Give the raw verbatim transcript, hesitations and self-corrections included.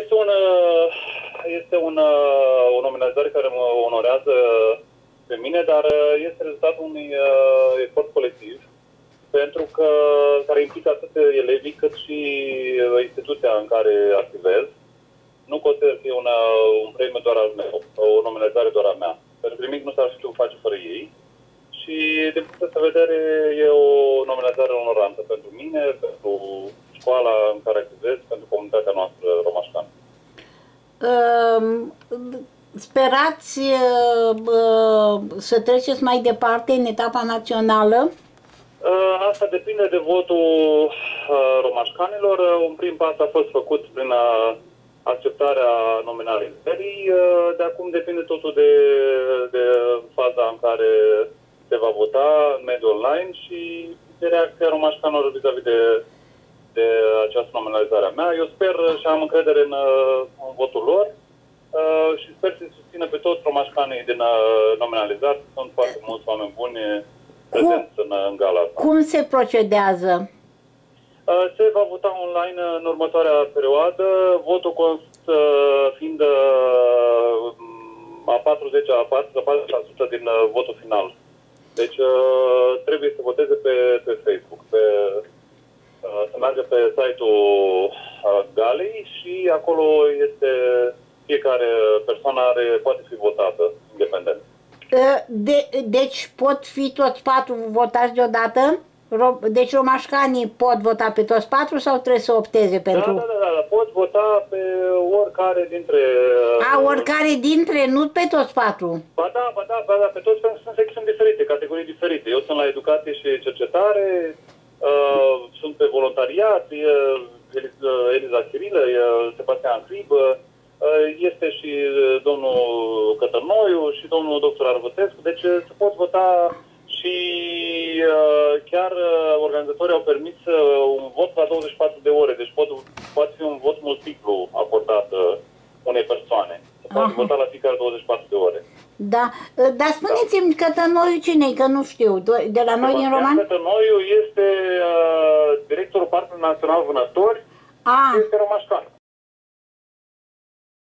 Este un, este un, o nominalizare care mă onorează pe mine, dar este rezultatul unui efort colectiv, pentru că care implică atât elevii cât și instituția în care activez. Nu consider că e una, un premiu doar al meu, o nominalizare doar a mea, pentru că nimic nu s-ar știu face fără ei. Și, din punct de vedere, e o nominalizare onorantă pentru mine, pentru școala în care activez, pentru comunitatea noastră romașcană. Um, sperați uh, să treceți mai departe în etapa națională? Asta depinde de votul uh, romașcanilor. Un prim pas a fost făcut prin uh, acceptarea nominalizării. Uh, de acum depinde totul de, de faza în care se va vota în mediul online și de reacția romașcanilor vis-a-vis de, de această nominalizare a mea. Eu sper și am încredere în, în votul lor uh, și sper să susțină pe toți romașcanii din uh, nominalizare. Sunt foarte mulți oameni buni prezenți în, în gala asta. Cum se procedează? Uh, se va vota online în următoarea perioadă. Votul constă fiind uh, a patruzeci la sută din uh, votul final. Deci uh, trebuie să voteze pe, pe Facebook, pe, uh, să meargă pe site-ul uh, galei și acolo este fiecare persoană are, poate fi votată independent. De, deci pot fi toți patru votați deodată? Deci romașcanii pot vota pe toți patru sau trebuie să opteze pentru... Da, da, da, da. Pot vota pe oricare dintre... A, oricare dintre, nu pe toți patru. Ba da, ba da, ba da, pe toți, pentru că sunt secțiuni diferite, categorii diferite. Eu sunt la educație și cercetare, uh, sunt pe voluntariat, e Eliza Cirilă, e Sebastian Friba, este și domnul Cătănoiu și domnul doctor Arbătescu, deci se pot vota și chiar organizatorii au permis un vot la douăzeci și patru de ore, deci pot, poate fi un vot multiplu acordat unei persoane. Se poate vota la fiecare douăzeci și patru de ore. Da, dar spuneți-mi da. Cătănoiu cine-i, că nu știu, de la noi din Roman? Cătănoiu este directorul Parcului Național Vânători, este romașcan.